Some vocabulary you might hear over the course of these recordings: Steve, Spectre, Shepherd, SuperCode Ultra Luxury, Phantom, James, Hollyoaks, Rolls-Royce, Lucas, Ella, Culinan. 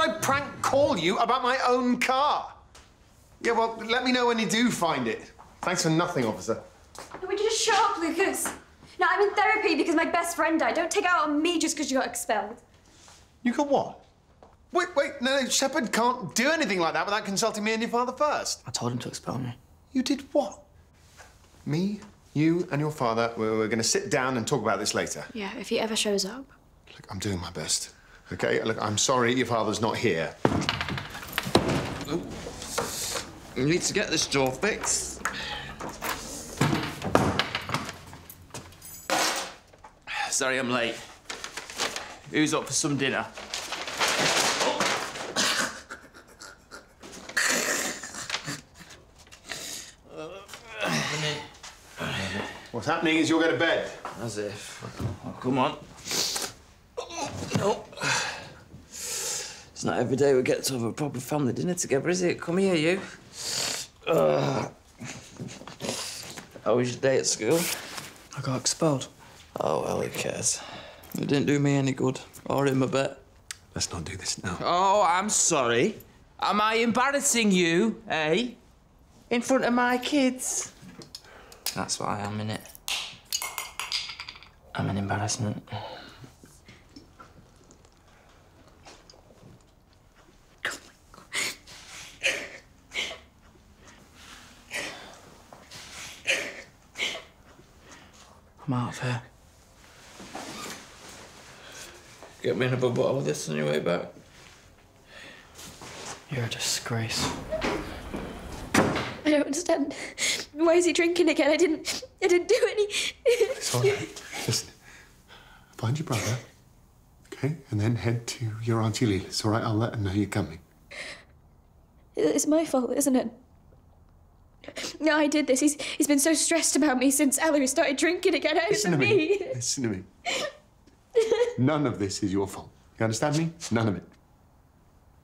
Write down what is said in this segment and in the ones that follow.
would I prank call you about my own car? Yeah, well, let me know when you do find it. Thanks for nothing, officer. Would you just shut up, Lucas? No, I'm in therapy because my best friend died. Don't take out on me just because you got expelled. You got what? Wait, no, Shepherd can't do anything like that without consulting me and your father first. I told him to expel me. You did what? Me, you, and your father, we're going to sit down and talk about this later. Yeah, if he ever shows up. Look, I'm doing my best, OK? Look, I'm sorry your father's not here. Ooh. We need to get this door fixed. Sorry I'm late. Who's up for some dinner? What's happening is you'll go to bed. As if. Oh, come on. Oh, no. It's not every day we get to have a proper family dinner together, is it? Come here, you. How was your day at school? I got expelled. Oh, well, who cares? It didn't do me any good, or him a bit. Let's not do this now. Oh, I'm sorry. Am I embarrassing you, eh? In front of my kids? That's what I am, innit? I'm an embarrassment. I'm out of here. Get me another bottle of this on your way back. You're a disgrace. I don't understand. Why is he drinking again? I didn't do any... It's all right. Listen, find your brother, OK? And then head to your Auntie Leela's, all right? I'll let her know you're coming. It's my fault, isn't it? No, I did this. He's been so stressed about me since Ella started drinking again. Listen to me. None of this is your fault. You understand me? None of it.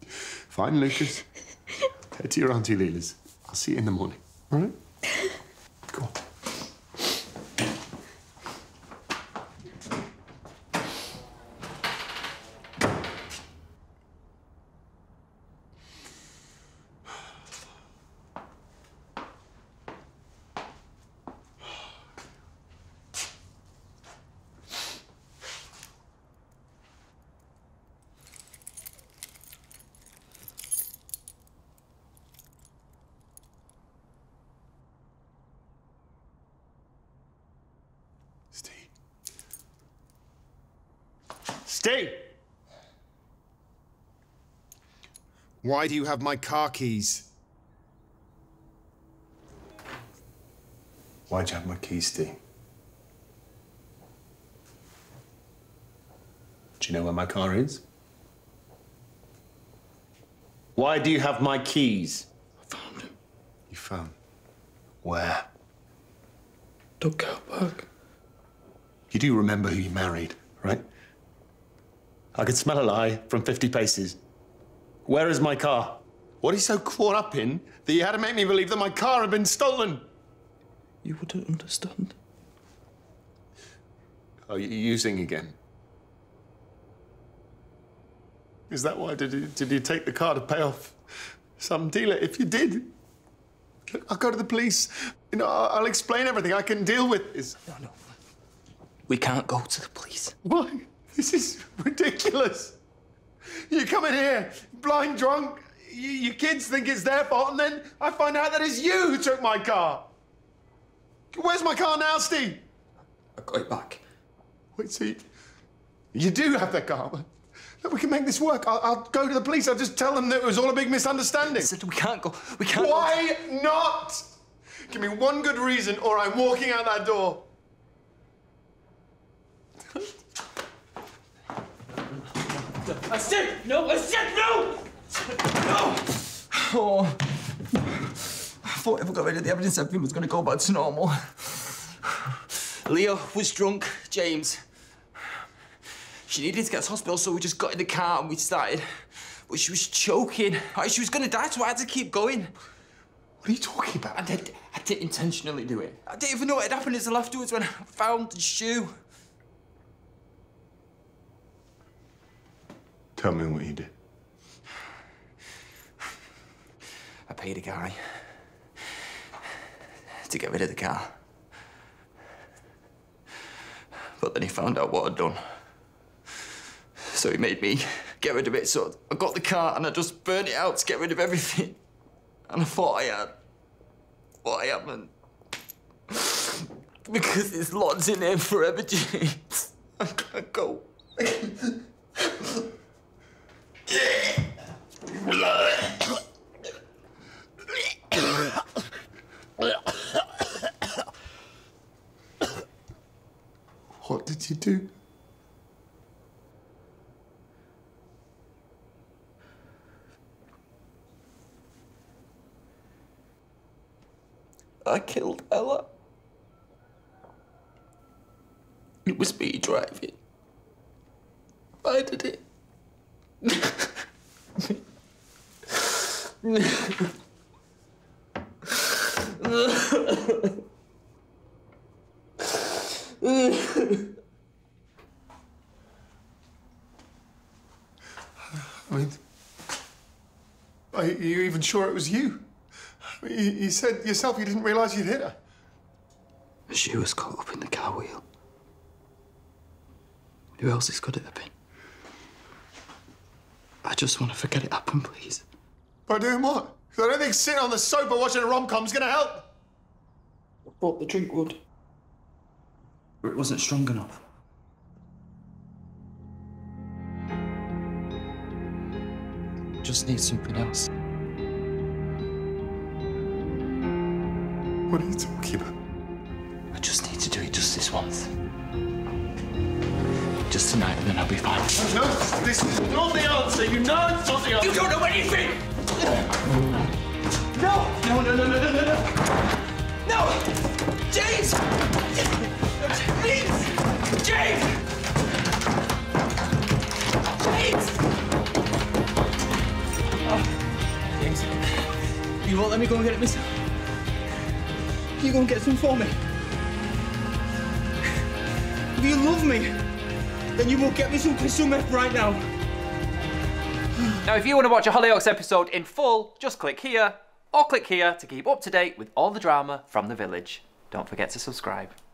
Fine, Lucas. Head to your Auntie Leela's. I'll see you in the morning, all right? Go on. Steve! Why do you have my car keys? Why'd you have my keys, Steve? Do you know where my car is? Why do you have my keys? I found them. You found them? Where? Don't go back. You do remember who you married, right? I could smell a lie from 50 paces. Where is my car? What are you so caught up in that you had to make me believe that my car had been stolen? You wouldn't understand. Oh, you're using again. Is that why did you take the car to pay off some dealer? If you did, look, I'll go to the police. You know, I'll explain everything I can deal with this. No. We can't go to the police. Why? This is ridiculous. You come in here, blind drunk, your kids think it's their fault, and then I find out that it's you who took my car. Where's my car now, Steve? I got it back. Wait, see, you do have that car. Look, we can make this work. I'll go to the police. I'll just tell them that it was all a big misunderstanding. We can't go. We can't. Why not? Give me one good reason, or I'm walking out that door. I said no! I said no! No! Oh. I thought if I got rid of the evidence, everything was going to go back to normal. Leo was drunk, James. She needed to get to hospital, so we just got in the car and we started. But she was choking. She was going to die, so I had to keep going. What are you talking about? And I didn't intentionally do it. I didn't even know what had happened until afterwards when I found the shoe. Tell me what you did. I paid a guy to get rid of the car. But then he found out what I'd done. So he made me get rid of it. So I got the car and I just burned it out to get rid of everything. And I thought I had what I haven't. Because it's locked in here forever, James. I can't go. What did you do? I killed Ella. It was me driving. I did it. Are you even sure it was you? You said yourself you didn't realise you'd hit her. She was caught up in the car wheel. Who else could it have been? I just want to forget it happened, please. By doing what? Because I don't think sitting on the sofa watching a rom-com's going to help. I thought the drink would. But it wasn't strong enough. Just need something else. What are you talking about? I just need to do it just this once. Just tonight, and then I'll be fine. No, this is not the answer. You know it's not the answer. You don't know anything! No! No, no, no, no, no, no, no! No! James! Please! James! Please! You won't let me go and get it myself. You go and get some for me. If you love me, then you will get me some crystal meth right now. Now, if you want to watch a Hollyoaks episode in full, just click here or click here to keep up to date with all the drama from the village. Don't forget to subscribe.